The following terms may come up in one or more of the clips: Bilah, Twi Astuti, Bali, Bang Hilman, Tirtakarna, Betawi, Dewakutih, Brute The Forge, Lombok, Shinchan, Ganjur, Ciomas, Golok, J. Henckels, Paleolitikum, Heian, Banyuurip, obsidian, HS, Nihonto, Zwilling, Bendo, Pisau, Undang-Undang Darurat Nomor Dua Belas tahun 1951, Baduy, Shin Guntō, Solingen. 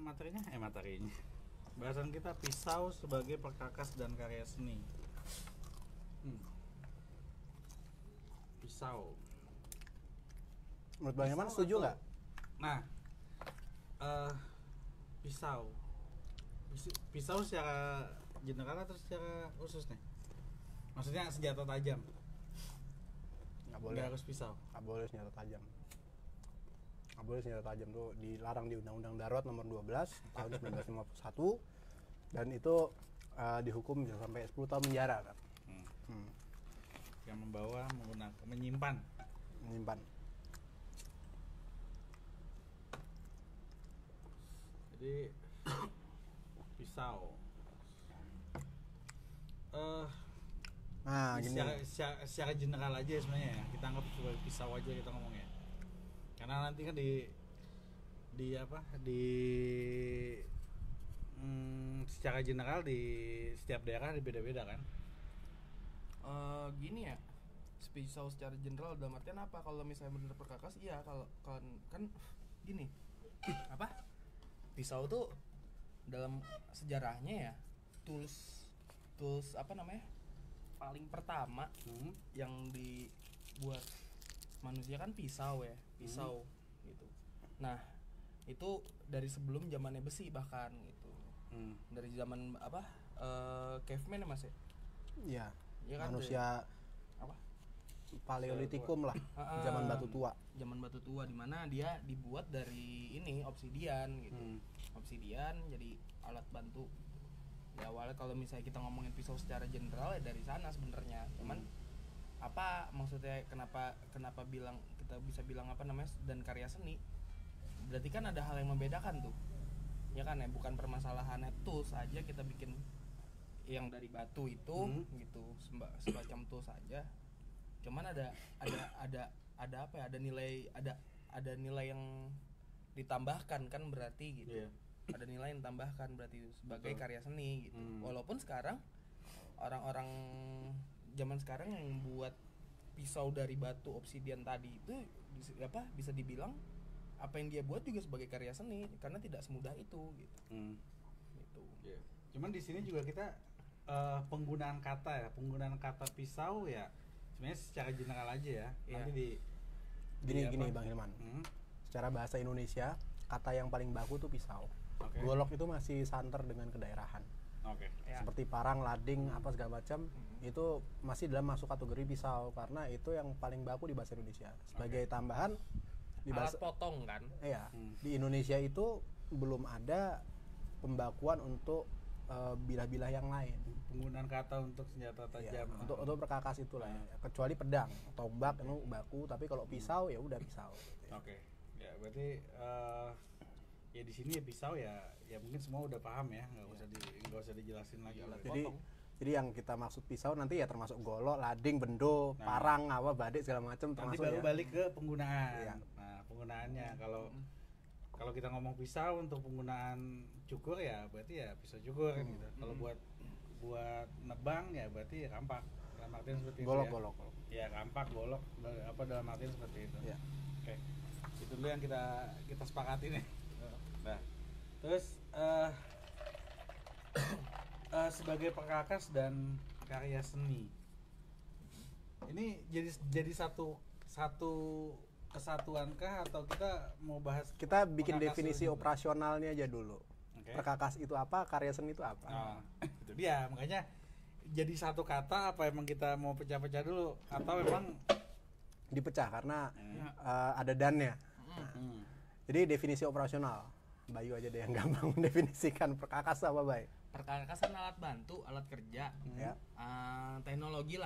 materinya. Bahasan kita pisau sebagai perkakas dan karya seni. Pisau. Menurut Bang Yaman setuju nggak? Nah, pisau secara general atau secara khusus nih? Maksudnya senjata tajam. Nggak boleh. Nggak harus pisau. Nggak boleh senjata tajam. Nggak boleh senjata tajam tuh dilarang di Undang-Undang Darurat Nomor 12 tahun 1951 dan itu dihukum bisa sampai 10 tahun penjara kan. Yang membawa menggunakan menyimpan. Jadi pisau. Nah, secara general aja sebenarnya ya. Kita anggap sebagai pisau aja kita ngomongnya. Karena nanti kan secara general di setiap daerah beda-beda kan. Gini ya, pisau secara general dalam artian apa? Kalau misalnya benar perkakas, iya. Kalau kan gini, apa? Pisau tuh dalam sejarahnya ya tools apa namanya paling pertama yang dibuat manusia kan pisau ya, gitu. Nah itu dari sebelum zamannya besi bahkan gitu. Dari zaman apa caveman ya Mas ya. Iya. Ya kan, manusia dari, apa Paleolitikum lah, zaman batu tua. Zaman batu tua di mana dia dibuat dari ini obsidian gitu. Obsidian jadi alat bantu. Ya awalnya kalau misalnya kita ngomongin pisau secara general ya dari sana sebenarnya. Cuman apa maksudnya kenapa bilang kita bisa bilang apa namanya dan karya seni? Berarti kan ada hal yang membedakan tuh. Ya kan ya, bukan permasalahannya tools aja kita bikin yang dari batu itu gitu semacam tools aja. Cuman ada apa ya, ada nilai yang ditambahkan kan berarti gitu. Yeah. Ada nilai yang tambahkan berarti sebagai karya seni gitu. Walaupun sekarang orang-orang zaman sekarang yang buat pisau dari batu obsidian tadi itu apa bisa dibilang apa yang dia buat juga sebagai karya seni karena tidak semudah itu gitu. Gitu. Yeah. Cuman di sini juga kita penggunaan kata pisau ya sebenarnya secara general aja ya. Nanti gini Bang Hilman. Secara bahasa Indonesia, kata yang paling baku tuh pisau. Okay. Golok itu masih santer dengan kedaerahan. Oke. Okay. Ya. Seperti parang, lading, apa segala macam, itu masih dalam masuk kategori pisau karena itu yang paling baku di bahasa Indonesia. Sebagai tambahan di bahasa alat potong kan? Iya. Di Indonesia itu belum ada pembakuan untuk bilah-bilah yang lain, penggunaan kata untuk senjata tajam ya, untuk perkakas itulah ya. Kecuali pedang, tombak itu baku, tapi kalau pisau ya udah pisau gitu. Oke. Ya berarti ya di sini ya pisau ya mungkin semua udah paham ya, nggak usah dijelasin lagi. Jadi yang kita maksud pisau nanti ya termasuk golok, lading, bendo, parang, apa badik segala macam termasuk. Nanti baru balik ke penggunaan. Ya. Nah, penggunaannya kalau kita ngomong pisau untuk penggunaan cukur ya berarti ya pisau cukur gitu. Kalau buat nebang ya berarti ya rampak. Dalam artian seperti golok. Ya rampak, golok apa dalam artian seperti itu. Ya. Oke. Itu dulu yang kita sepakati nih. Nah. Terus sebagai perkakas dan karya seni. Ini jadi satu kesatuan kah atau kita mau bahas? Kita bikin definisi operasionalnya aja dulu. Okay. Perkakas itu apa, karya seni itu apa? Itu dia, makanya jadi satu kata apa emang kita mau pecah-pecah dulu atau memang dipecah karena ada dannya. Jadi definisi operasional. Bayu aja deh yang gampang mendefinisikan perkakas apa, Bay? Perkakasan alat bantu, alat kerja, teknologi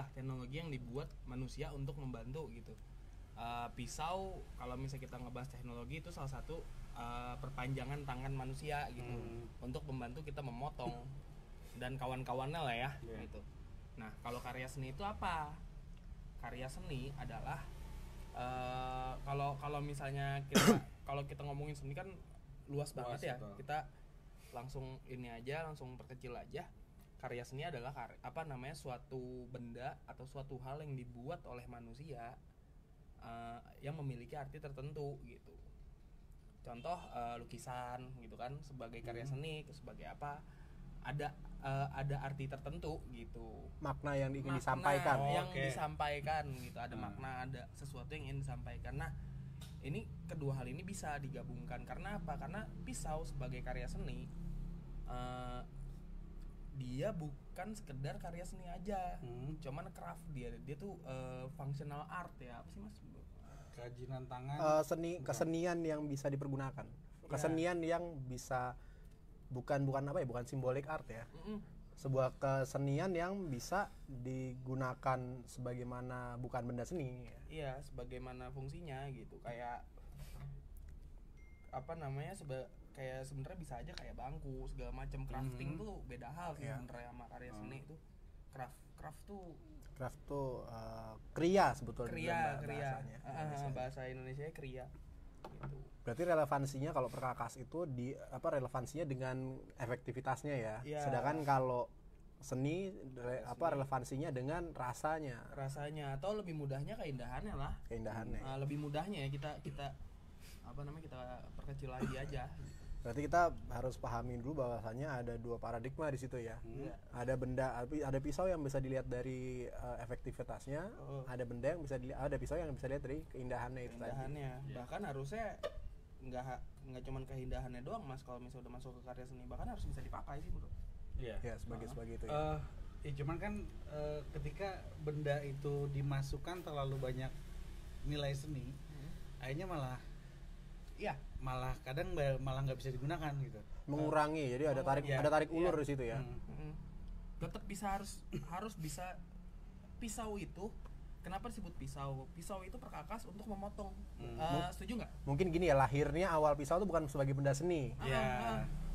yang dibuat manusia untuk membantu gitu. Pisau kalau misalnya kita ngebahas teknologi itu salah satu perpanjangan tangan manusia gitu untuk membantu kita memotong dan kawan-kawannya lah ya gitu. Nah kalau karya seni itu apa? Karya seni adalah kalau misalnya kita kalau kita ngomongin seni kan luas banget ya itu. Kita langsung ini aja, langsung perkecil aja. Karya seni adalah suatu benda atau suatu hal yang dibuat oleh manusia yang memiliki arti tertentu gitu. Contoh lukisan gitu kan, sebagai karya seni, sebagai apa, ada arti tertentu gitu. Makna yang ingin disampaikan. Yang disampaikan gitu, ada makna, ada sesuatu yang ingin disampaikan. Nah, ini kedua hal ini bisa digabungkan karena apa? Karena pisau sebagai karya seni dia bukan sekedar karya seni aja, cuman craft dia tuh functional art ya, apa sih mas? Kerajinan tangan. Seni, bukan. Kesenian yang bisa dipergunakan. Kesenian yang bisa bukan apa ya, bukan simbolik art ya. Sebuah kesenian yang bisa digunakan sebagaimana bukan benda seni. Iya, sebagaimana fungsinya gitu. Kayak apa namanya? Kayak sebenarnya bisa aja kayak bangku segala macam, crafting tuh beda hal sih sebenarnya sama karya seni tuh. Craft tuh kriya sebetulnya bahasanya. Bahasa Indonesia kriya gitu. Berarti relevansinya kalau perkakas itu di apa, relevansinya dengan efektivitasnya ya. Sedangkan kalau seni relevansinya dengan rasanya. Rasanya atau lebih mudahnya keindahannya lah. Keindahannya. Lebih mudahnya ya kita apa namanya, kita perkecil lagi aja. Berarti kita harus pahami dulu bahwasannya ada dua paradigma di situ ya. Ada pisau yang bisa dilihat dari efektivitasnya, ada pisau yang bisa dilihat dari keindahannya itu tadi. Bahkan harusnya nggak cuman keindahannya doang mas, kalau misalnya udah masuk ke karya seni bahkan harus bisa dipakai sih bro. Ya sebagai itu ya. Cuman kan ketika benda itu dimasukkan terlalu banyak nilai seni, akhirnya malah kadang malah nggak bisa digunakan gitu, mengurangi. Jadi ada tarik ulur di situ ya. Tetap bisa harus bisa. Pisau itu kenapa disebut pisau? Pisau itu perkakas untuk memotong. Setuju nggak? Mungkin gini ya, lahirnya awal pisau itu bukan sebagai benda seni.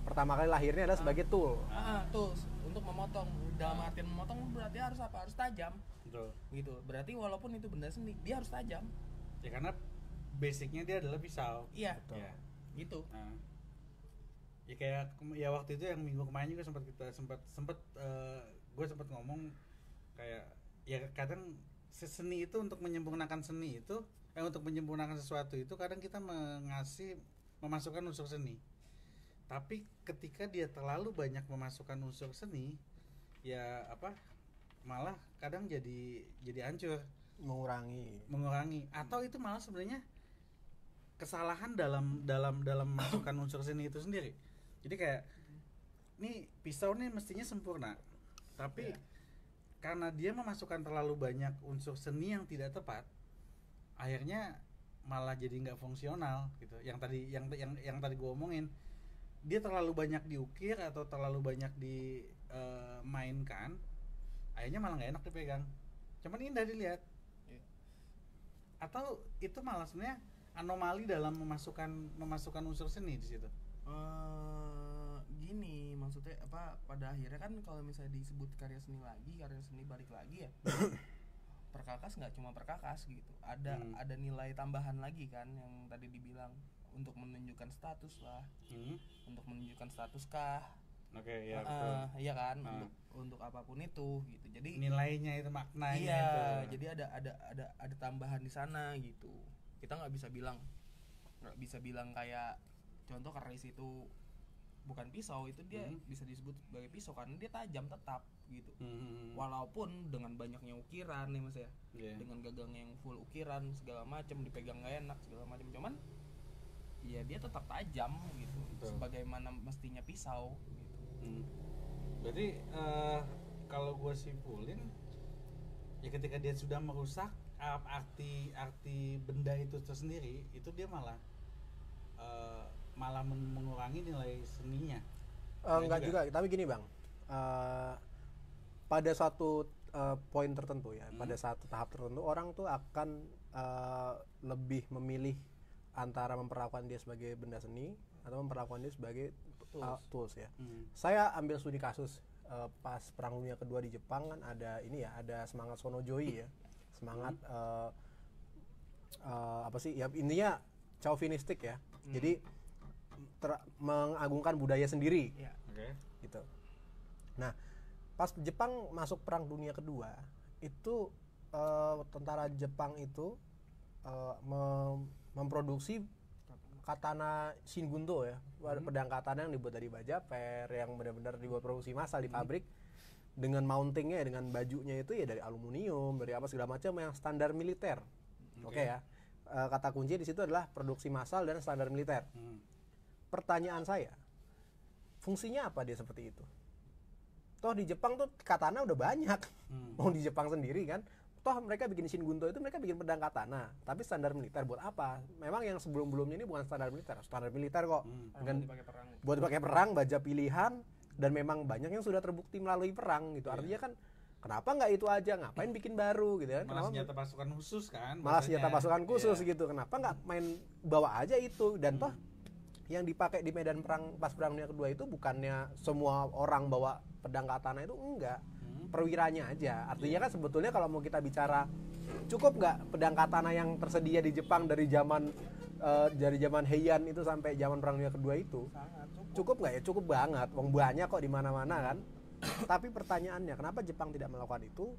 Pertama kali lahirnya adalah sebagai tool. Tools untuk memotong. Dalam artian memotong berarti harus apa? Harus tajam. Betul. Gitu. Berarti walaupun itu benda seni, dia harus tajam. Ya karena basicnya dia adalah pisau. Iya. Betul. Ya. Gitu. Ya kayak waktu itu yang minggu kemarin juga gue sempat ngomong kayak ya kadang seni itu untuk menyempurnakan seni itu, untuk menyempurnakan sesuatu itu kadang kita memasukkan unsur seni. Tapi ketika dia terlalu banyak memasukkan unsur seni, ya apa? Malah kadang jadi hancur, mengurangi atau itu malah sebenarnya kesalahan dalam masukkan unsur seni itu sendiri. Jadi kayak nih pisau nih mestinya sempurna, tapi karena dia memasukkan terlalu banyak unsur seni yang tidak tepat, akhirnya malah jadi nggak fungsional gitu. Yang tadi gue omongin, dia terlalu banyak diukir atau terlalu banyak dimainkan, akhirnya malah nggak enak dipegang, cuman indah dilihat. Atau itu malah sebenarnya anomali dalam memasukkan unsur seni di situ. Gini maksudnya apa? Pada akhirnya kan kalau misalnya disebut karya seni balik lagi ya. Perkakas nggak cuma perkakas gitu. Ada nilai tambahan lagi kan yang tadi dibilang untuk menunjukkan status lah. Untuk menunjukkan status kah? Oke, ya betul. Iya kan, untuk apapun itu gitu. Jadi nilainya itu, maknanya itu. Iya, jadi ada tambahan di sana gitu. Kita nggak bisa bilang kayak contoh keris itu bukan pisau, itu dia bisa disebut sebagai pisau karena dia tajam tetap gitu. Walaupun dengan banyaknya ukiran nih mas ya, dengan gagang yang full ukiran segala macam, dipegang nggak enak segala macam, cuman ya dia tetap tajam gitu. Betul. Sebagaimana mestinya pisau gitu. Berarti kalau gue simpulin ya, ketika dia sudah merusak arti benda itu tersendiri, itu dia malah mengurangi nilai seninya. Enggak juga, tapi gini bang, pada satu poin tertentu ya, pada satu tahap tertentu orang tuh akan lebih memilih antara memperlakukan dia sebagai benda seni atau memperlakukan dia sebagai tools ya. Saya ambil studi kasus pas Perang Dunia Kedua di Jepang kan ada semangat Sono Joy ya. Semangat apa sih ya, intinya chauvinistik ya. Jadi mengagungkan budaya sendiri. Gitu. Nah, pas Jepang masuk Perang Dunia Kedua itu tentara Jepang itu memproduksi katana Shin Guntō ya, pedang katana yang dibuat dari baja per, yang benar-benar dibuat produksi massal di pabrik, dengan mountingnya, dengan bajunya itu ya dari aluminium, dari apa segala macam yang standar militer. Oke ya, kata kunci di situ adalah produksi massal dan standar militer. Pertanyaan saya, fungsinya apa dia seperti itu? Toh di Jepang tuh katana udah banyak, mau di Jepang sendiri kan. Toh mereka bikin Shin Guntō itu mereka bikin pedang katana, tapi standar militer buat apa? Memang yang sebelum-belumnya ini bukan standar militer kok. Dengan dipakai perang. Buat dipakai perang, baja pilihan, dan memang banyak yang sudah terbukti melalui perang gitu. Artinya kan kenapa nggak itu aja? Ngapain bikin baru gitu kan? Malah senjata pasukan khusus kan? Malah senjata pasukan khusus gitu. Kenapa nggak main bawa aja itu? Dan toh yang dipakai di medan perang pas Perang Dunia Kedua itu bukannya semua orang bawa pedang katana itu, enggak. Perwiranya aja, artinya kan sebetulnya kalau mau kita bicara cukup nggak pedang katana yang tersedia di Jepang dari zaman Heian itu sampai zaman Perang Dunia Kedua itu cukup nggak ya? Cukup banget, wong banyak kok di mana-mana kan. Tapi pertanyaannya kenapa Jepang tidak melakukan itu?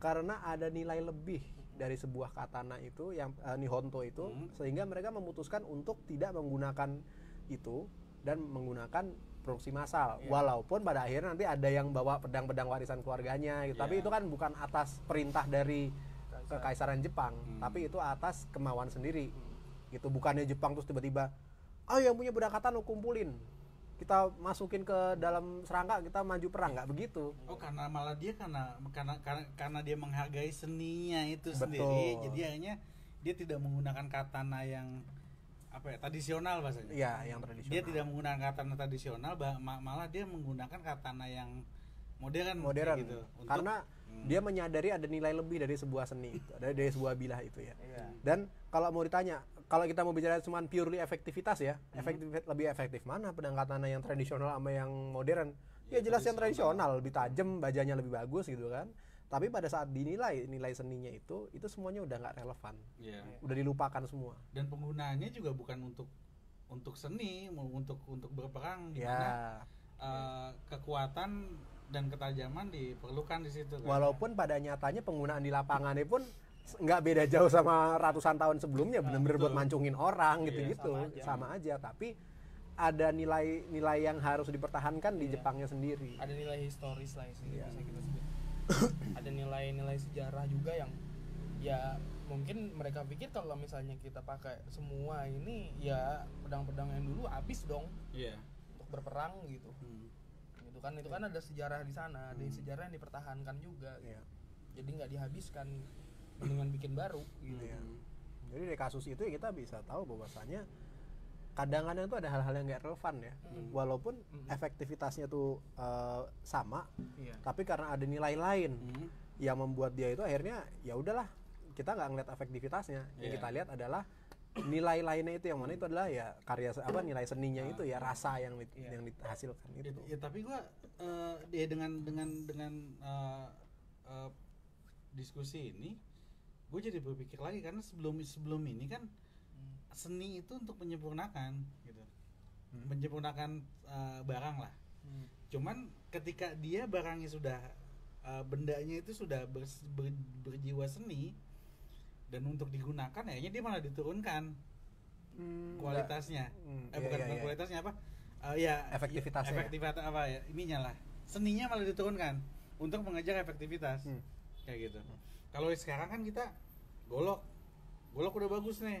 Karena ada nilai lebih dari sebuah katana itu yang Nihonto itu, sehingga mereka memutuskan untuk tidak menggunakan itu dan menggunakan produksi massal, walaupun pada akhirnya nanti ada yang bawa pedang-pedang warisan keluarganya gitu. Tapi itu kan bukan atas perintah dari Kekaisaran Jepang, tapi itu atas kemauan sendiri gitu. Bukannya Jepang terus tiba-tiba, oh yang punya pedang katana kumpulin, kita masukin ke dalam serangka, kita maju perang, nggak begitu. Oh, karena malah dia karena dia menghargai seninya itu sendiri, jadi akhirnya dia tidak menggunakan katana yang apa ya, tradisional bahasanya. Iya, yang tradisional. Dia tidak menggunakan katana tradisional, malah dia menggunakan katana yang modern gitu. Karena dia menyadari ada nilai lebih dari sebuah seni itu, dari sebuah bilah itu ya. Dan kalau mau ditanya, kalau kita mau bicara cuma purely efektivitas ya, lebih efektif mana pedang katana yang tradisional sama yang modern? Ya jelas yang tradisional lebih tajam, bajanya lebih bagus gitu kan. Tapi pada saat dinilai nilai seninya itu semuanya udah nggak relevan, udah dilupakan semua. Dan penggunaannya juga bukan untuk seni, untuk berperang, dimana kekuatan dan ketajaman diperlukan di situ. Kan? Walaupun pada nyatanya penggunaan di lapangannya pun nggak beda jauh sama ratusan tahun sebelumnya, benar-benar buat mancungin orang gitu-gitu, sama aja. Tapi ada nilai yang harus dipertahankan di Jepangnya sendiri. Ada nilai historis lah sih, bisa kita sebut. Ada nilai-nilai sejarah juga yang ya mungkin mereka pikir kalau misalnya kita pakai semua ini ya pedang-pedang yang dulu habis dong untuk berperang gitu. Itu kan ada sejarah di sana, ada sejarah yang dipertahankan juga. Jadi nggak dihabiskan, mendingan bikin baru gitu. Jadi dari kasus itu ya kita bisa tahu bahwasanya kadang-kadang itu ada hal-hal yang nggak relevan ya, walaupun efektivitasnya tuh sama, tapi karena ada nilai lain yang membuat dia itu akhirnya ya udahlah, kita nggak ngeliat efektivitasnya. Yang kita lihat adalah nilai lainnya itu, yang mana itu adalah ya karya nilai seninya itu ya, rasa yang dihasilkan itu. Ya tapi gua dengan diskusi ini, gua jadi berpikir lagi karena sebelum ini kan seni itu untuk menyempurnakan gitu, menyempurnakan barang lah. Cuman ketika dia barangnya sudah bendanya itu sudah berjiwa seni dan untuk digunakan, akhirnya dia malah diturunkan kualitasnya. Kualitasnya apa? Efektivitasnya. Efektivitas apa ya? Ininya lah. Seninya malah diturunkan untuk mengejar efektivitas. Kayak gitu. Kalau sekarang kan kita golok udah bagus nih.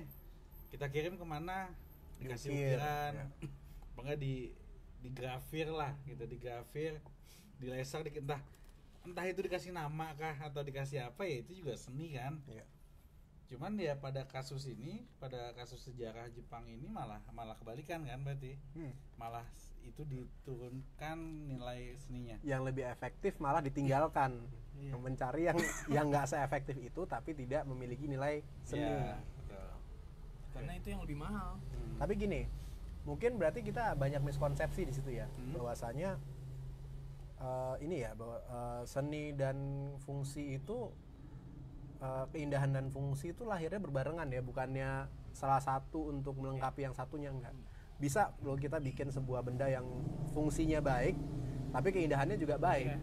Kita kirim kemana, dikasih ukiran, pengen digrafir lah gitu, digrafir, dilaser, entah itu dikasih nama kah atau dikasih apa, ya itu juga seni kan. Cuman ya pada kasus sejarah Jepang ini malah kebalikan kan, berarti malah itu diturunkan nilai seninya. Yang lebih efektif malah ditinggalkan, mencari yang nggak seefektif itu tapi tidak memiliki nilai seni. Karena itu yang lebih mahal. Tapi gini, mungkin berarti kita banyak miskonsepsi di situ ya, bahwasanya seni dan fungsi itu, keindahan dan fungsi itu lahirnya berbarengan ya, bukannya salah satu untuk melengkapi yang satunya, enggak. Bisa loh kita bikin sebuah benda yang fungsinya baik, tapi keindahannya juga baik.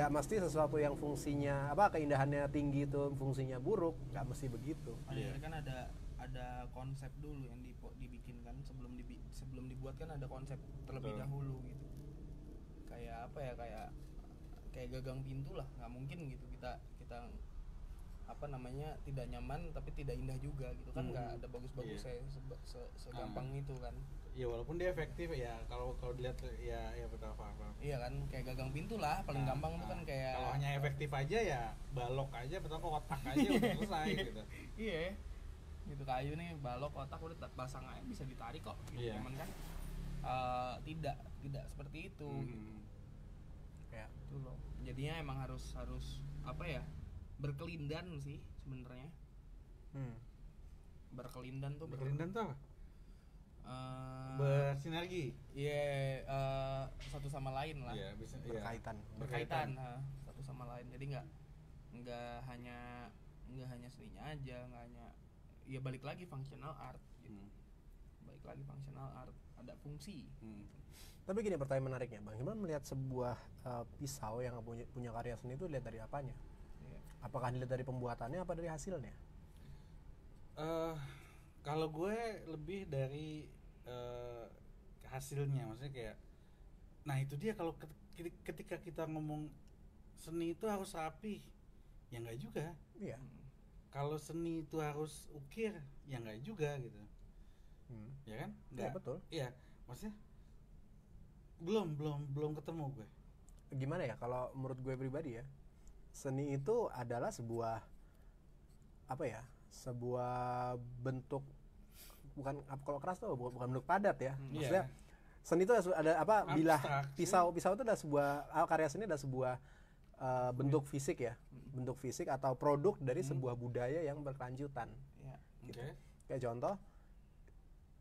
Nggak mesti sesuatu yang fungsinya keindahannya tinggi itu fungsinya buruk, nggak mesti begitu. Kan ada ada konsep dulu yang dibikin kan, sebelum dibuat kan ada konsep terlebih dahulu gitu. Kayak apa ya, kayak gagang pintu lah, nggak mungkin gitu kita apa namanya tidak nyaman tapi tidak indah juga gitu kan, nggak ada bagus-bagusnya segampang itu kan. Ya walaupun dia efektif ya, kalau dilihat ya betul paham. Iya kan, kayak gagang pintu lah paling gampang itu kan, kayak kalau hanya efektif aja ya balok aja, betul kotak aja udah selesai gitu. Iya. Gitu kayu nih balok kotak udah pasang aja bisa ditarik kok. Gitu. Yeah. Cuman kan tidak seperti itu. Gitu. Ya, itu loh. Jadinya emang harus apa ya? Berkelindan sih sebenarnya. Berkelindan tuh apa? Bersinergi. Iya, satu sama lain lah. Iya, bisa berkaitan satu sama lain. Jadi enggak hanya seninya aja, enggak hanya ya balik lagi functional art gitu. Balik lagi functional art, ada fungsi. Tapi gini pertanyaan menariknya, Bang Hilman melihat sebuah pisau yang punya karya seni itu lihat dari apanya? Apakah dilihat dari pembuatannya apa dari hasilnya? Kalau gue lebih dari hasilnya, maksudnya kayak, nah itu dia, kalau ketika kita ngomong seni itu harus rapi, ya nggak juga. Iya. Kalau seni itu harus ukir, ya nggak juga gitu. Ya kan? Nggak. Ya, betul. Iya, maksudnya belum ketemu gue. Gimana ya? Kalau menurut gue pribadi ya. Seni itu adalah sebuah apa ya? Sebuah bentuk, bukan kalau keras tuh bukan bentuk padat ya. Maksudnya seni itu ada apa? Bilah pisau itu adalah sebuah karya seni, adalah sebuah bentuk fisik ya. Bentuk fisik atau produk dari sebuah budaya yang berkelanjutan. Ya. Gitu. Okay. Kayak contoh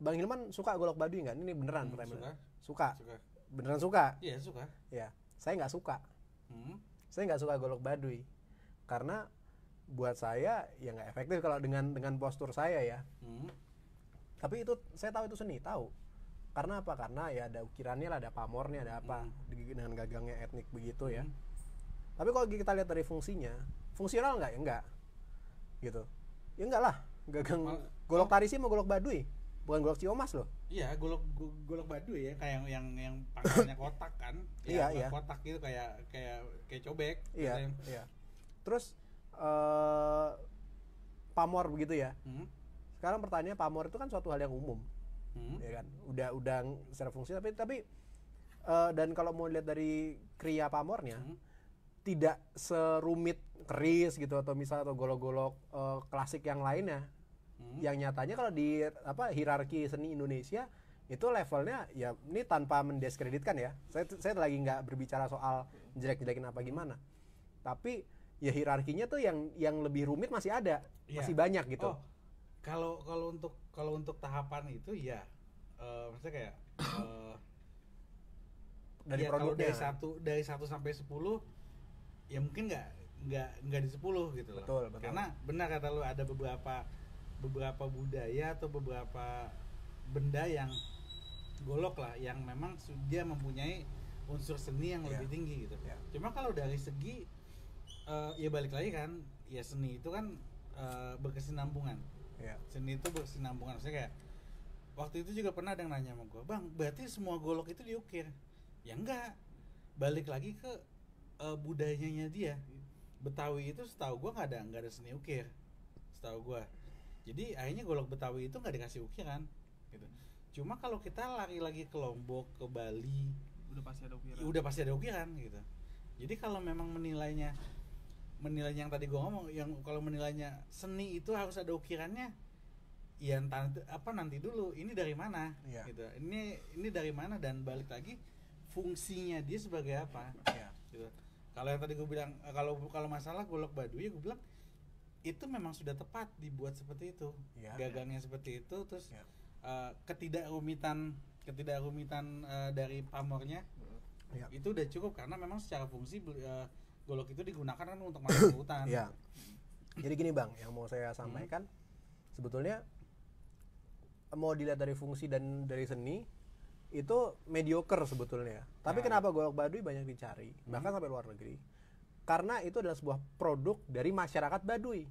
Bang Hilman suka golok Baduy enggak? Ini beneran pertanyaan. Suka. Beneran suka? Iya, suka. Iya. Saya enggak suka. Saya nggak suka golok Baduy karena buat saya ya nggak efektif kalau dengan postur saya ya. Tapi itu saya tahu itu seni, tahu. Karena apa? Karena ya ada ukirannya lah, ada pamornya, ada apa dengan gagangnya etnik begitu ya. Tapi kalau kita lihat dari fungsinya, fungsional nggak? Ya nggak. Gitu. Ya nggak lah. Gagang golok Tari sih mau golok Baduy, bukan golok Ciomas loh. Iya, golok Baduy ya, kayak yang pangkalnya kotak kan. Ya, iya. Kotak itu kayak cobek. Iya. Iya. Terus pamor begitu ya. Sekarang pertanyaannya, pamor itu kan suatu hal yang umum. Ya kan? Udah secara fungsi tapi dan kalau mau lihat dari kriya pamornya tidak serumit keris gitu atau golok-golok klasik yang lainnya. Yang nyatanya kalau di hierarki seni Indonesia itu levelnya ya, ini tanpa mendiskreditkan ya, saya lagi nggak berbicara soal jelek-jelekin apa gimana, tapi ya hierarkinya tuh yang lebih rumit masih ada, masih banyak gitu. Kalau untuk tahapan itu ya maksudnya kayak dari ya, produknya dari 1 sampai 10 ya mungkin nggak di 10 gitu loh. Betul. Karena benar kata lu, ada beberapa budaya atau beberapa benda yang golok lah yang memang dia mempunyai unsur seni yang lebih tinggi gitu. Cuma kalau dari segi ya balik lagi kan, ya seni itu kan berkesinambungan. Seni itu berkesinambungan. Maksudnya kayak waktu itu juga pernah ada yang nanya sama gue, Bang, berarti semua golok itu diukir? Ya enggak, balik lagi ke budayanya dia. Betawi itu setahu gue nggak ada seni ukir, setahu gue. Jadi akhirnya golok Betawi itu nggak dikasih ukiran, gitu. Cuma kalau kita lari lagi ke Lombok, ke Bali, udah pasti ada ukiran, gitu. Jadi kalau memang menilainya yang tadi gue ngomong, yang kalau menilainya seni itu harus ada ukirannya, ya nanti dulu. Ini dari mana, gitu. Ini dari mana, dan balik lagi fungsinya dia sebagai apa, gitu. Kalau yang tadi gue bilang, kalau masalah golok Baduy, gue bilang itu memang sudah tepat dibuat seperti itu, gagangnya seperti itu, terus ketidakrumitan dari pamornya itu udah cukup, karena memang secara fungsi golok itu digunakan kan untuk masuk ke hutan. Jadi gini Bang, yang mau saya sampaikan sebetulnya mau dilihat dari fungsi dan dari seni itu mediocre sebetulnya, tapi kenapa golok Baduy banyak dicari bahkan sampai luar negeri? Karena itu adalah sebuah produk dari masyarakat Baduy.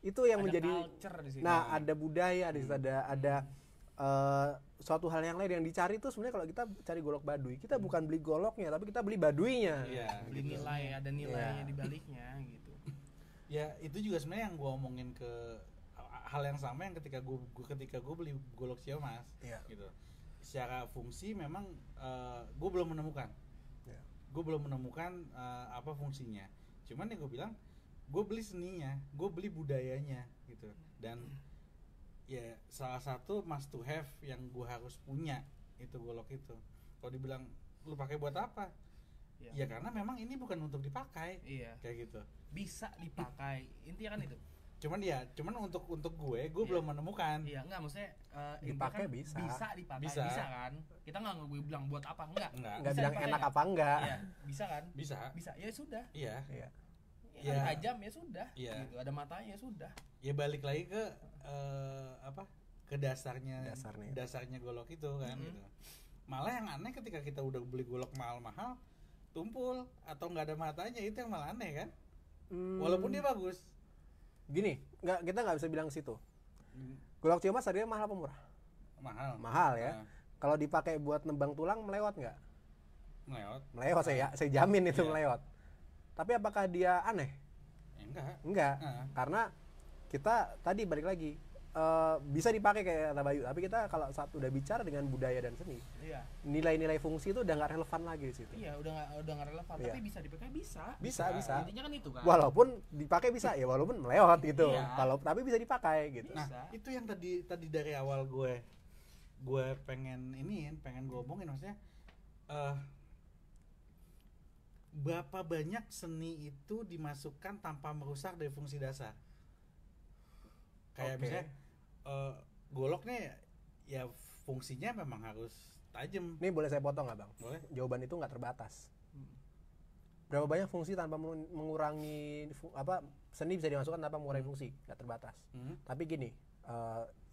itu yang ada menjadi di sini. Nah, ada budaya, ada suatu hal yang lain yang dicari itu sebenarnya. Kalau kita cari golok Baduy, kita bukan beli goloknya, tapi kita beli Baduinya. Iya, beli gitu. Nilai, ada nilainya di baliknya gitu. Ya, itu juga sebenarnya yang gua omongin ke hal yang sama yang ketika gua beli golok Ciomas gitu. Secara fungsi memang gua belum menemukan. Yeah. Gua belum menemukan apa fungsinya. Cuman yang gua bilang, gua beli seninya, gua beli budayanya gitu. Dan ya salah satu must to have yang gue harus punya itu golok itu. Kalau dibilang lu pakai buat apa? Ya karena memang ini bukan untuk dipakai. Iya. Kayak gitu. Bisa dipakai. Intinya kan itu. Cuman untuk gue belum menemukan. Iya, enggak maksudnya dipakai kan bisa dipakai. Bisa kan? Kita enggak gue bilang buat apa enggak bilang dipakai, enak apa enggak. Iya, bisa kan? Bisa. Ya sudah. Iya. Ada tajam ya sudah, gitu. Ada matanya ya sudah. Ya balik lagi ke ke dasarnya golok itu kan gitu. Malah yang aneh ketika kita udah beli golok mahal-mahal, tumpul atau nggak ada matanya, itu yang malah aneh kan. Walaupun dia bagus. Gini, kita nggak bisa bilang situ. Golok Ciomas harganya mahal apa murah? Mahal ya. Kalau dipakai buat nembang tulang melewat nggak? Melewat saya jamin itu melewat. Tapi apakah dia aneh? Enggak. Karena kita tadi balik lagi bisa dipakai kayak kata Bayu, tapi kita kalau saat udah bicara dengan budaya dan seni, nilai-nilai fungsi itu udah nggak relevan lagi di situ. Iya, udah nggak relevan. Tapi bisa dipakai bisa. Intinya kan itu kan. Walaupun dipakai bisa ya, walaupun melewat gitu. Iya. Tapi bisa dipakai gitu. Bisa. Nah, itu yang tadi dari awal gue pengen gue omongin, maksudnya. Berapa banyak seni itu dimasukkan tanpa merusak dari fungsi dasar? Kayak misalnya golok nih ya fungsinya memang harus tajam. Nih boleh saya potong nggak Bang? Boleh. Jawaban itu nggak terbatas. Berapa banyak fungsi tanpa mengurangi seni bisa dimasukkan tanpa mengurangi fungsi, nggak terbatas. Tapi gini,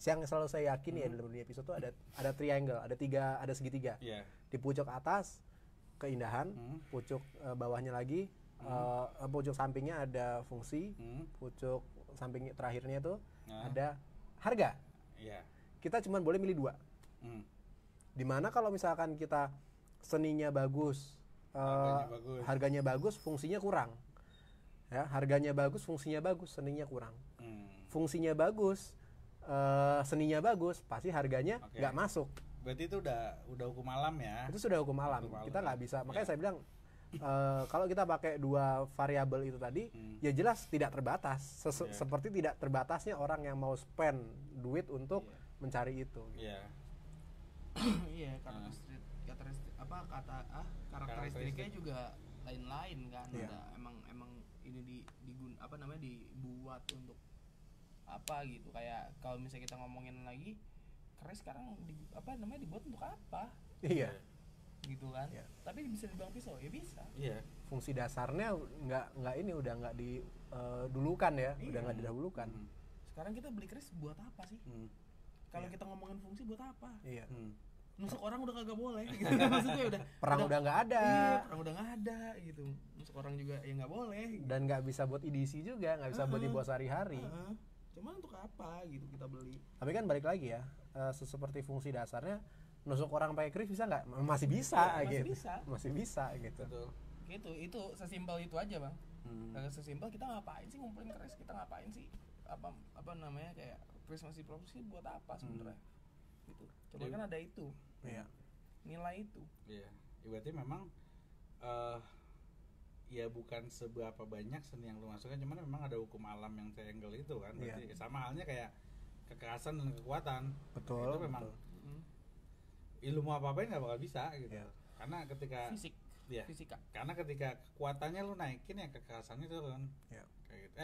yang selalu saya yakini ya dalam dunia episode itu ada triangle, ada segitiga. Di pucuk atas keindahan, pucuk bawahnya lagi, pucuk sampingnya ada fungsi, pucuk samping terakhirnya itu ada harga. Kita cuma boleh milih dua. Dimana kalau misalkan kita seninya bagus, harganya bagus, fungsinya kurang. Ya, harganya bagus, fungsinya bagus, seninya kurang. Fungsinya bagus, seninya bagus, pasti harganya nggak masuk. Berarti itu udah hukum alam ya. Itu sudah hukum alam. Kita nggak bisa. Makanya saya bilang kalau kita pakai dua variabel itu tadi, ya jelas tidak terbatas. Seperti tidak terbatasnya orang yang mau spend duit untuk mencari itu. Iya. Iya, karakteristiknya juga lain-lain kan. Emang ini dibuat untuk apa gitu. Kayak kalau misalnya kita ngomongin lagi keris sekarang dibuat untuk apa? Iya. Gitu kan. Iya. Tapi bisa dibilang pisau, ya bisa. Iya. Fungsi dasarnya udah nggak didulukan ya, iya. Udah nggak didahulukan. Sekarang kita beli keris buat apa sih? Kalau kita ngomongin fungsi buat apa? Iya. Nusuk orang udah kagak boleh gitu. Maksudnya perang udah nggak ada. Iya, perang udah nggak ada gitu. Nusuk orang juga ya nggak boleh. Gitu. Dan nggak bisa buat edisi juga, nggak bisa buat dibawa sehari-hari. Cuma untuk apa gitu kita beli? Tapi kan balik lagi ya, seperti fungsi dasarnya, nusuk orang pakai keris bisa nggak? Masih bisa gitu. Betul. Gitu, itu sesimpel itu aja Bang. Karena sesimpel kita ngapain sih ngumpulin keris? Kita ngapain sih kayak keris masih produksi buat apa sebenarnya? Gitu. Coba kan ada itu. Iya. Nilai itu. Iya. Berarti memang ya bukan seberapa banyak seni yang lu masukkan, cuman memang ada hukum alam yang triangle itu kan. Berarti sama halnya kayak kekerasan dan kekuatan. Betul. Itu memang ilmu apa-apain nggak bakal bisa gitu. Yeah. Karena ketika fisika. Karena ketika kekuatannya lu naikin ya kekerasannya turun. Yeah. Kayak gitu.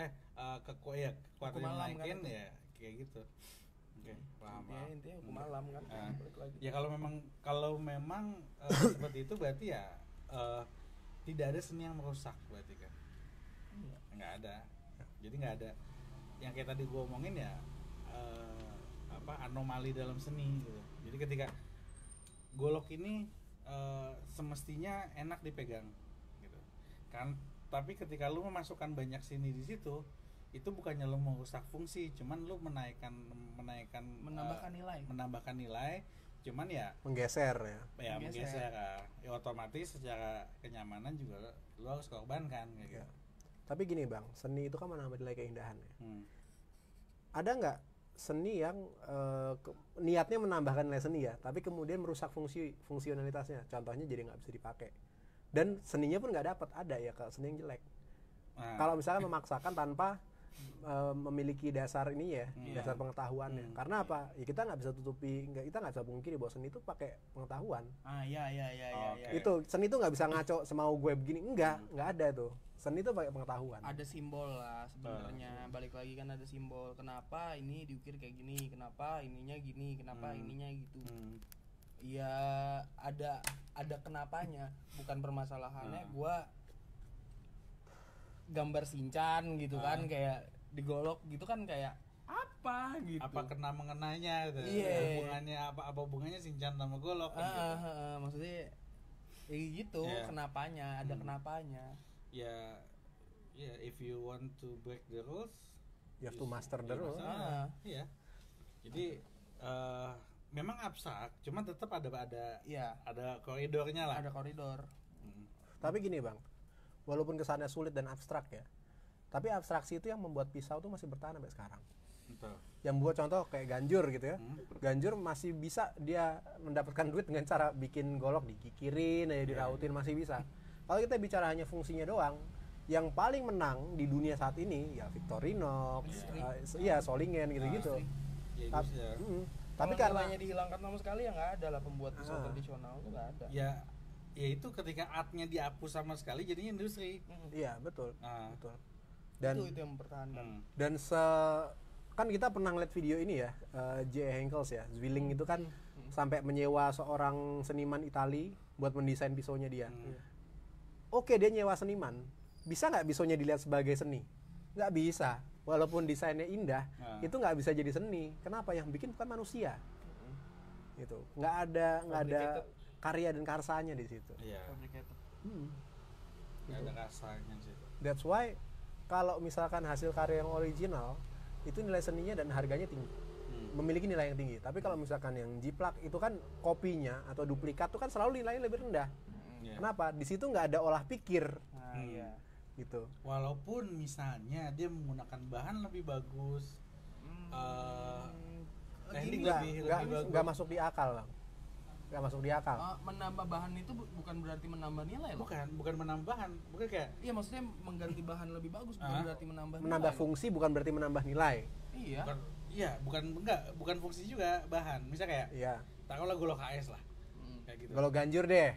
Kekuatannya naikin kan, ya kayak gitu. Oke, paham. Intinya hukum alam kan. Ya kalau memang seperti itu berarti ya tidak ada seni yang merusak berarti kan? Nggak ada. Jadi nggak ada. Yang kayak tadi gue omongin ya anomali dalam seni gitu. Jadi ketika golok ini semestinya enak dipegang gitu. Kan tapi ketika lu memasukkan banyak seni di situ, itu bukannya lo merusak fungsi, cuman lo menambahkan nilai. Menambahkan nilai, cuman ya menggeser ya. Ya menggeser. Ya, otomatis secara kenyamanan juga lo harus korbankan gitu. Ya. Tapi gini Bang, seni itu kan menambah nilai keindahan ya. Ada nggak seni yang niatnya menambahkan nilai seni ya, tapi kemudian merusak fungsionalitasnya. Contohnya jadi nggak bisa dipakai. Dan seninya pun nggak dapat, ada ya kalau seni yang jelek. Kalau misalnya memaksakan tanpa memiliki dasar ini ya, dasar pengetahuannya. Karena apa? Ya kita nggak bisa tutupi, kita nggak bisa pungkiri bahwa seni itu pakai pengetahuan. Itu seni itu nggak bisa ngaco semau gue begini, nggak ada tuh. Seni itu pakai pengetahuan. Ada simbol lah sebenarnya. Balik lagi kan ada simbol. Kenapa ini diukir kayak gini? Kenapa ininya gini? Kenapa ininya gitu? Ya ada kenapanya, bukan permasalahannya. Gua gambar Shinchan gitu kan, kayak digolok gitu kan, kayak apa gitu, apa kena mengenanya gitu. Hubungannya apa hubungannya Shinchan sama golok gitu. Maksudnya ya gitu, kenapanya, ada kenapanya. Ya, if you want to break the rules you have to master the rules. Jadi memang abstrak, cuman tetap ada koridornya lah. Ada koridor. Tapi gini Bang, walaupun kesannya sulit dan abstrak ya, tapi abstraksi itu yang membuat pisau tuh masih bertahan sampai sekarang. Betul. Yang buat contoh kayak Ganjur gitu ya. Ganjur masih bisa dia mendapatkan duit dengan cara bikin golok dikikirin, dirautin, masih bisa. Kalau kita bicara hanya fungsinya doang, yang paling menang di dunia saat ini ya Victorinox, Solingen gitu-gitu. Tapi karena dihilangkan sama sekali ya nggak ada lah, pembuat pisau tradisional tuh nggak ada. Ya itu ketika artnya dihapus sama sekali jadinya industri. Iya betul, betul. Dan itu yang mempertahankan. Dan kan kita pernah ngeliat video ini ya, J. Henckels ya, Zwilling itu kan sampai menyewa seorang seniman Itali buat mendesain pisaunya dia. Oke, dia nyewa seniman, bisa nggak pisaunya dilihat sebagai seni? Nggak bisa, walaupun desainnya indah, itu nggak bisa jadi seni. Kenapa? Yang bikin bukan manusia. Gitu, nggak ada karya dan karsanya di situ. Iya. Nggak ada karsanya di situ. That's why kalau misalkan hasil karya yang original itu nilai seninya dan harganya tinggi, memiliki nilai yang tinggi. Tapi kalau misalkan yang jiplak itu kan kopinya atau duplikat itu kan selalu nilainya lebih rendah. Kenapa? Di situ nggak ada olah pikir. Gitu. Walaupun misalnya dia menggunakan bahan lebih bagus, teknik nggak masuk di akal, Bang. Nggak masuk di akal. Menambah bahan itu bukan berarti menambah nilai loh. Bukan menambah bahan, bukan kayak. Iya, maksudnya mengganti bahan lebih bagus bukan berarti menambah nilai. Menambah fungsi bukan berarti menambah nilai. Iya. Bukan fungsi juga bahan. Misal kayak. Iya. Taruhlah golok HS lah. Kayak gitu. Golok Ganjur deh.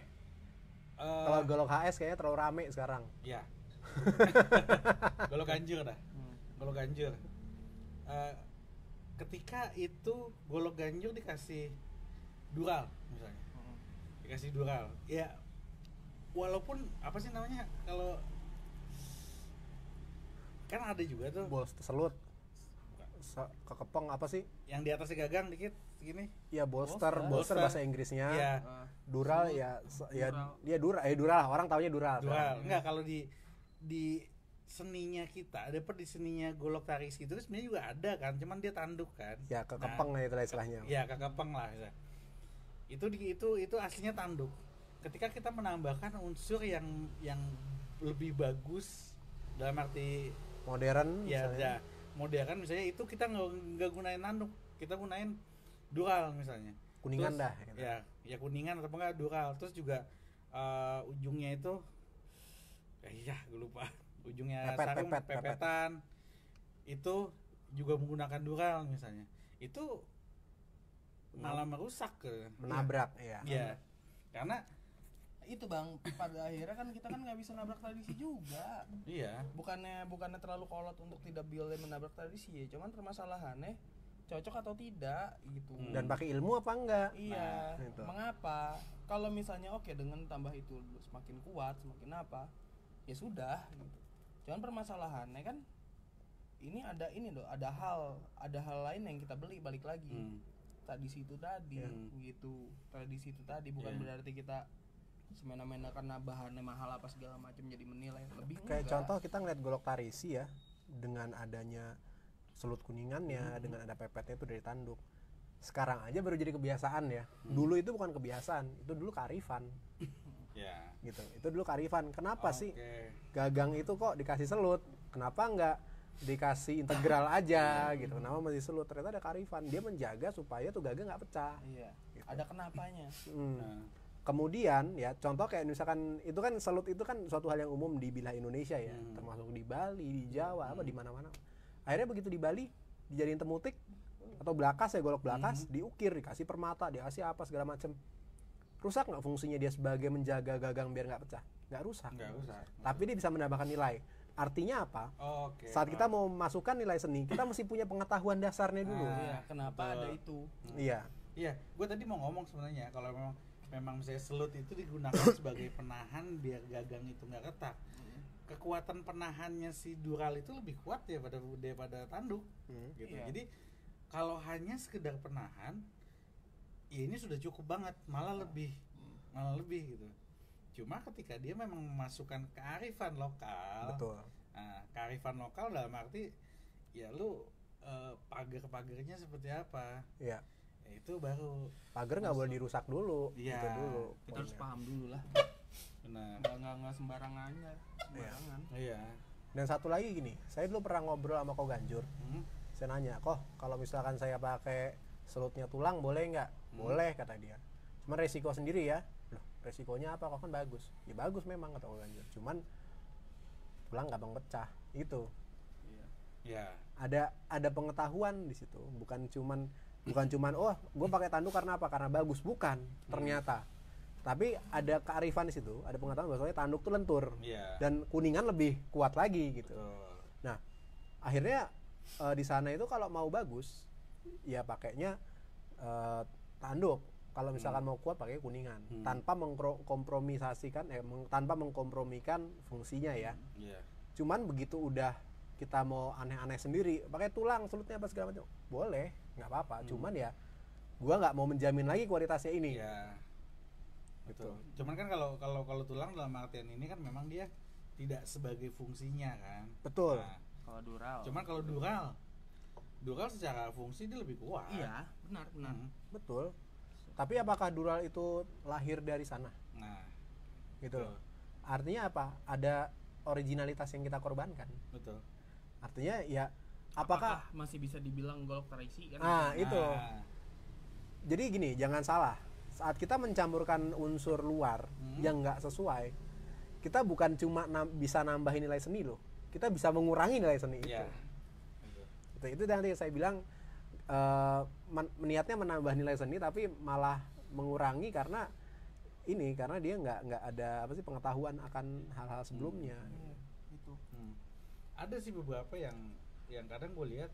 Kalau golok HS kayaknya terlalu rame sekarang. Iya. Golok Ganjur dah. Golok Ganjur. Ketika itu golok Ganjur dikasih dural misalnya. Dikasih dural. Ya walaupun apa sih namanya, kalau kan ada juga tuh bols terselut. Kekepong apa sih? Yang di atasnya gagang dikit gini. Iya, bolster bahasa Inggrisnya. Iya. Dural dural. Orang taunya dural. Dural. Enggak, kalau di seninya kita, ada di seninya golok tarik gitu sebenarnya juga ada kan, cuman dia tanduk kan. Ya, kekepong lah itu istilahnya. Iya, kekepong lah. Itu aslinya tanduk. Ketika kita menambahkan unsur yang lebih bagus dalam arti modern misalnya. Ya, modern misalnya, itu kita nggak gunain tanduk, kita gunain dural misalnya, kuningan terus, ya kuningan atau enggak dural. Terus juga ujungnya itu gue lupa ujungnya sarung pepetan itu juga menggunakan dural misalnya, itu malah merusak, menabrak karena itu Bang, pada akhirnya kan kita kan nggak bisa nabrak tradisi juga. Iya. Bukannya terlalu kolot untuk tidak boleh menabrak tradisi ya, cuman permasalahannya cocok atau tidak gitu. Dan pakai ilmu apa enggak? Iya. Nah, gitu. Mengapa? Kalau misalnya dengan tambah itu semakin kuat, semakin apa? Ya sudah gitu. Cuman permasalahannya kan ini ada hal lain yang kita beli, balik lagi. Tradisi itu tadi gitu. Tradisi itu tadi bukan berarti kita semena-mena karena bahannya mahal apa segala macam jadi menilai lebih. Kayak enggak. Contoh kita ngeliat golok tarisi ya, dengan adanya selut kuningannya, dengan ada pepetnya itu dari tanduk. Sekarang aja baru jadi kebiasaan ya. Dulu itu bukan kebiasaan, itu dulu kearifan. Yeah. Gitu. Itu dulu kearifan. Kenapa sih gagang itu kok dikasih selut? Kenapa nggak dikasih integral aja gitu? Kenapa masih selut? Ternyata ada kearifan. Dia menjaga supaya tuh gagang nggak pecah. Iya. Gitu. Ada kenapanya. Nah. Kemudian ya contoh kayak misalkan itu kan selut itu kan suatu hal yang umum di bilah Indonesia ya, termasuk di Bali, di Jawa, apa di mana-mana. Akhirnya begitu di Bali dijadiin temutik atau belakas ya, golok belakas, diukir, dikasih permata, dikasih apa segala macam. Rusak nggak fungsinya dia sebagai menjaga gagang biar nggak pecah? Nggak rusak. Nggak rusak. Tapi dia bisa menambahkan nilai. Artinya apa? Okay, saat kita mau masukkan nilai seni, kita mesti punya pengetahuan dasarnya dulu. Iya, kenapa ada itu? Iya. Iya, gue tadi mau ngomong sebenarnya kalau memang misalnya selut itu digunakan sebagai penahan biar gagang itu nggak retak. Kekuatan penahannya si dural itu lebih kuat ya daripada tanduk. Gitu. Iya. Jadi kalau hanya sekedar penahan, ya ini sudah cukup banget, malah lebih gitu. Cuma ketika dia memang memasukkan kearifan lokal. Betul. Nah, kearifan lokal dalam arti ya lu pagar-pagarnya seperti apa? Iya. Ya, itu baru pagar nggak boleh dirusak dulu. Iya. Gitu dulu. Kita harus paham dulu lah. Benar. Nggak sembarangan aja. Sembarangan. Iya. Dan satu lagi gini, saya dulu pernah ngobrol sama Ko Ganjur. Saya nanya, "Koh, kalau misalkan saya pakai selutnya tulang boleh nggak?" Boleh kata dia, cuma resiko sendiri ya. Loh, resikonya apa? Kok kan bagus ya, bagus memang kata orang, cuman tulang gampang pecah itu. Ada pengetahuan di situ, bukan cuman gue pakai tanduk karena apa, karena bagus, bukan, ternyata tapi ada kearifan di situ, ada pengetahuan bahwa tanduk tuh lentur dan kuningan lebih kuat lagi gitu. Nah akhirnya di sana itu kalau mau bagus ya pakainya tanduk, kalau misalkan mau kuat pakai kuningan, tanpa mengkompromisasikan tanpa mengkompromikan fungsinya ya. Cuman begitu udah kita mau aneh-aneh sendiri pakai tulang selutnya apa segala macam, boleh, nggak apa-apa, cuman ya gua nggak mau menjamin lagi kualitasnya ini. Betul. Gitu. Cuman kan kalau tulang dalam artian ini kan memang dia tidak sebagai fungsinya kan. Betul. Nah, kalau dural. Cuman kalau dural secara fungsi dia lebih kuat. Iya, benar. Betul. Tapi apakah dural itu lahir dari sana? Nah, gitu loh. Artinya apa? Ada originalitas yang kita korbankan. Betul. Artinya ya apakah masih bisa dibilang golok tradisi kan? Nah, itu. Jadi gini, jangan salah. Saat kita mencampurkan unsur luar yang nggak sesuai, kita bukan cuma bisa nambahin nilai seni loh. Kita bisa mengurangi nilai seni itu. Itu nanti saya bilang niatnya menambah nilai seni tapi malah mengurangi karena dia nggak ada pengetahuan akan hal-hal sebelumnya. Itu. Ada sih beberapa yang kadang gue lihat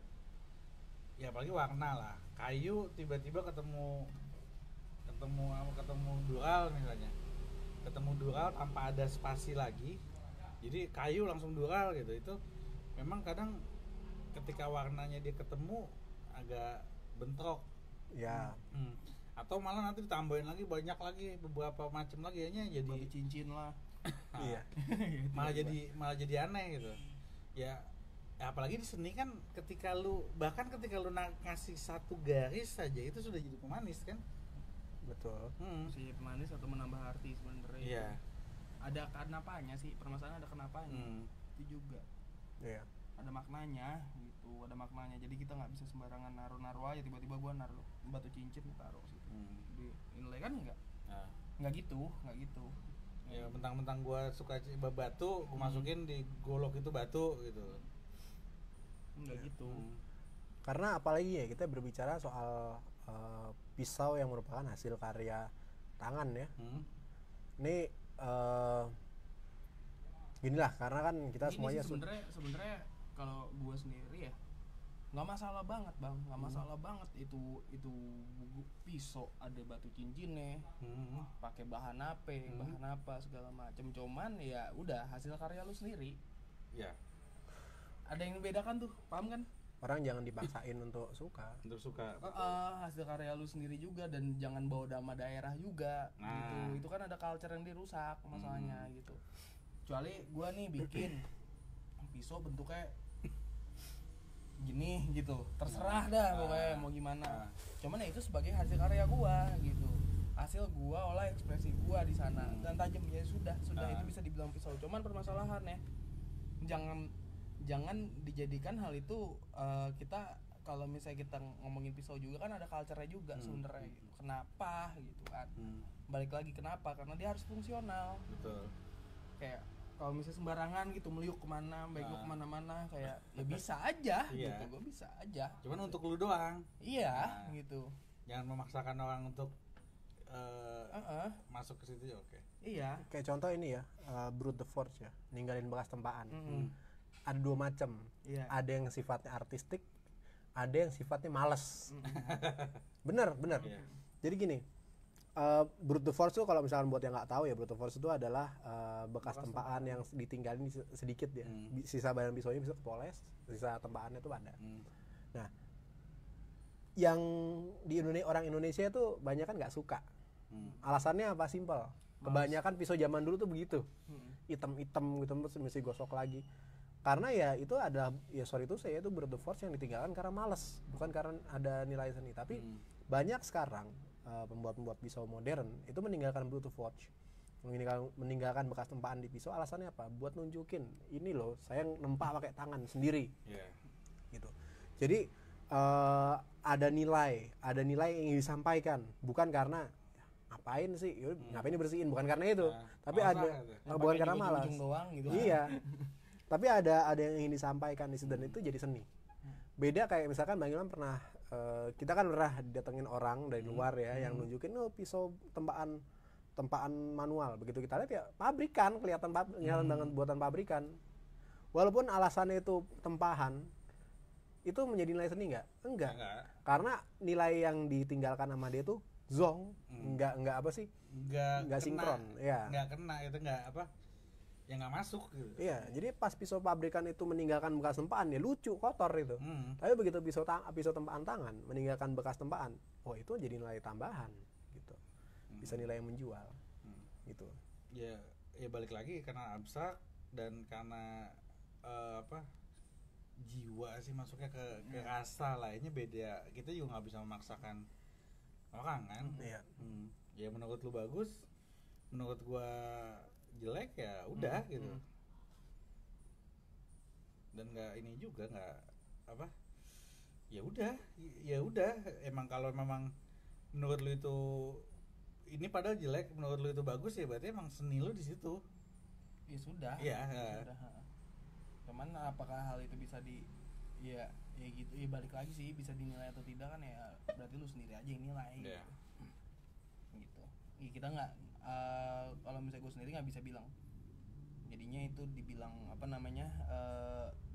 ya, apalagi warna lah, kayu tiba-tiba ketemu dural misalnya, ketemu dural tanpa ada spasi lagi, jadi kayu langsung dural gitu. Itu memang kadang ketika warnanya dia ketemu agak bentrok ya. Atau malah nanti ditambahin lagi banyak lagi, beberapa macam lagi aja, jadi cincin lah. Iya. malah jadi aneh gitu ya, apalagi di seni kan, ketika lu ngasih satu garis saja itu sudah jadi pemanis kan. Betul. Jadi pemanis atau menambah arti sebenarnya. Iya. Ada kenapanya sih, permasalahan ada kenapanya. Itu juga. Iya. Ada maknanya gitu, ada maknanya. Jadi kita nggak bisa sembarangan naruh aja. Tiba-tiba gue naruh batu cincin ditaruh situ. Di nilai kan nggak? Nggak gitu. Ya mentang-mentang gue suka batu, gue masukin di golok itu batu gitu. Nggak gitu. Karena apalagi ya kita berbicara soal pisau yang merupakan hasil karya tangan ya. Ini ginilah, karena kan kita semuanya sebenarnya. Kalau gue sendiri ya nggak masalah banget bang, itu pisau ada batu cincinnya, pakai bahan apa segala macam, cuman ya udah hasil karya lu sendiri ya. Ada yang membedakan tuh, paham kan? Orang jangan dipaksain untuk suka. Hasil karya lu sendiri juga, dan jangan bawa nama daerah juga. Gitu, itu kan ada culture yang dirusak masalahnya gitu. Kecuali gue nih bikin pisau bentuknya gini gitu, terserah dah pokoknya mau gimana. Cuman ya itu sebagai hasil karya gua gitu, hasil gua olah ekspresi gua di sana. Dan tajamnya sudah itu bisa dibilang pisau. Cuman permasalahannya jangan dijadikan hal itu kita kalau misalnya kita ngomongin pisau juga kan ada culture-nya juga sebenarnya gitu. Kenapa gitu kan? Balik lagi kenapa? Karena dia harus fungsional. Betul. Kayak kalau misalnya sembarangan gitu meliuk kemana, bego kemana-mana kayak ya bisa aja gitu, gue bisa aja. Cuman untuk lu doang. Iya gitu. Jangan memaksakan orang untuk masuk ke situ ya oke. Iya. Kayak contoh ini ya, Brute The Forge ya, ninggalin bekas tempaan. Ada dua macam. Ada yang sifatnya artistik. Ada yang sifatnya malas. Bener. Yeah. Jadi gini, Brute The Forge itu kalau misalkan buat yang nggak tahu ya, Brute The Forge itu adalah bekas tempaan yang ditinggalin sedikit ya. Sisa badan pisaunya bisa kepoles, sisa tempaannya itu ada. Nah, yang di Indonesia, orang Indonesia itu banyak kan nggak suka. Alasannya apa? Simpel. Kebanyakan pisau zaman dulu tuh begitu, hitam-hitam gitu terus mesti gosok lagi. Karena ya itu ada, ya sorry itu saya itu Brute The Forge yang ditinggalkan karena malas, bukan karena ada nilai seni. Tapi banyak sekarang pembuat-pembuat pisau modern itu meninggalkan Brute The Forge, meninggalkan bekas tempaan di pisau. Alasannya apa? Buat nunjukin ini loh, saya nempak pakai tangan sendiri, gitu. Jadi ada nilai yang ingin disampaikan, bukan karena ngapain sih, ngapain dibersihin, bukan karena itu, tapi ada, bukan karena malas. Gitu iya. Tapi ada yang ingin disampaikan di situ dan itu jadi seni. Beda kayak misalkan Bang Hilman pernah kita kan pernah datengin orang dari luar ya yang nunjukin pisau tempaan manual. Begitu kita lihat ya pabrikan, kelihatan banget buatan pabrikan. Walaupun alasannya itu tempahan, itu menjadi nilai seni nggak? Enggak. Karena nilai yang ditinggalkan sama dia itu zong, nggak apa sih? Nggak sinkron, ya. Nggak kena itu yang nggak masuk gitu. Iya, jadi pas pisau pabrikan itu meninggalkan bekas tempaan ya lucu, kotor itu. Tapi begitu pisau tempaan tangan meninggalkan bekas tempaan, itu jadi nilai tambahan gitu. Bisa nilai yang menjual. Gitu. Ya balik lagi karena abstrak dan karena jiwa sih masuknya ke rasa lainnya beda. Kita juga nggak bisa memaksakan orang kan. Ya menurut lu bagus, menurut gua jelek ya udah gitu. Dan nggak ini juga nggak ya udah emang kalau memang menurut lu itu ini padahal jelek menurut lu itu bagus ya berarti emang seni lu di situ ya sudah ya. Cuman apakah hal itu bisa ya balik lagi sih bisa dinilai atau tidak kan ya berarti lu sendiri aja yang nilai gitu. Ya kita nggak kalau misalnya gue sendiri nggak bisa bilang jadinya itu dibilang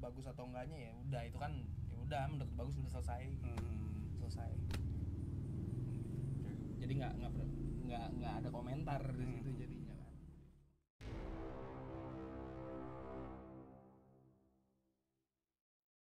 bagus atau enggaknya ya udah menurut bagus udah selesai jadi nggak ada komentar di situ jadi